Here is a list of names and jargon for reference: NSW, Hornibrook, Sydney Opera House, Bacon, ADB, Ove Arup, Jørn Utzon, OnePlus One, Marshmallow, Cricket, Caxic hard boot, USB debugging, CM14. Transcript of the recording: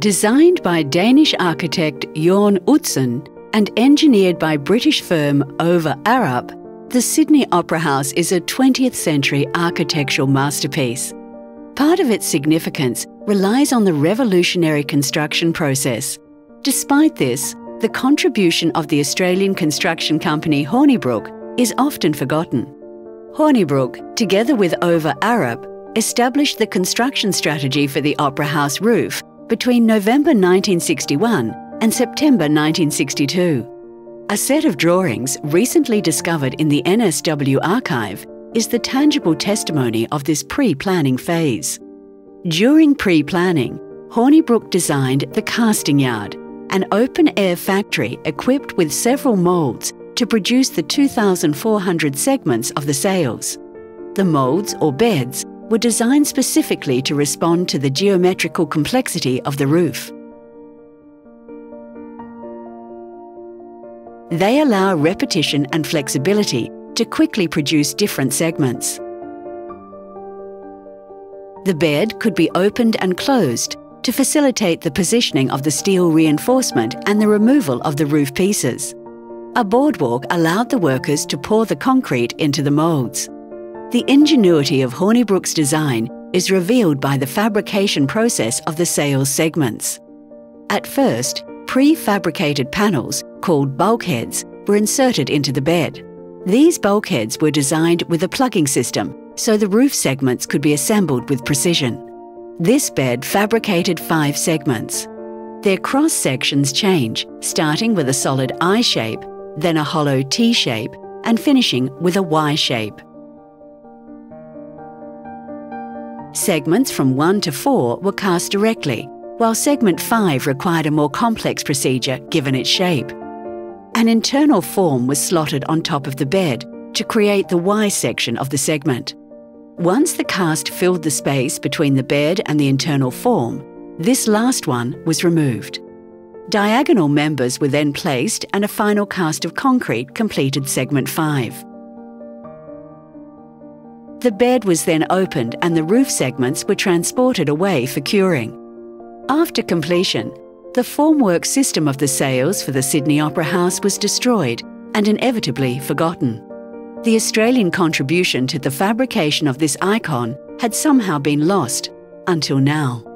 Designed by Danish architect Jørn Utzon and engineered by British firm Ove Arup, the Sydney Opera House is a 20th century architectural masterpiece. Part of its significance relies on the revolutionary construction process. Despite this, the contribution of the Australian construction company Hornibrook is often forgotten. Hornibrook, together with Ove Arup, established the construction strategy for the Opera House roof between November 1961 and September 1962. A set of drawings recently discovered in the NSW archive is the tangible testimony of this pre-planning phase. During pre-planning, Hornibrook designed the casting yard, an open-air factory equipped with several moulds to produce the 2,400 segments of the sails. The moulds, or beds, were designed specifically to respond to the geometrical complexity of the roof. They allow repetition and flexibility to quickly produce different segments. The bed could be opened and closed to facilitate the positioning of the steel reinforcement and the removal of the roof pieces. A boardwalk allowed the workers to pour the concrete into the moulds. The ingenuity of Hornibrook's design is revealed by the fabrication process of the sail segments. At first, pre-fabricated panels, called bulkheads, were inserted into the bed. These bulkheads were designed with a plugging system, so the roof segments could be assembled with precision. This bed fabricated 5 segments. Their cross-sections change, starting with a solid I shape, then a hollow T shape, and finishing with a Y shape. Segments from 1 to 4 were cast directly, while segment 5 required a more complex procedure given its shape. An internal form was slotted on top of the bed to create the Y section of the segment. Once the cast filled the space between the bed and the internal form, this last one was removed. Diagonal members were then placed and a final cast of concrete completed segment 5. The bed was then opened and the roof segments were transported away for curing. After completion, the formwork system of the sails for the Sydney Opera House was destroyed and inevitably forgotten. The Australian contribution to the fabrication of this icon had somehow been lost until now.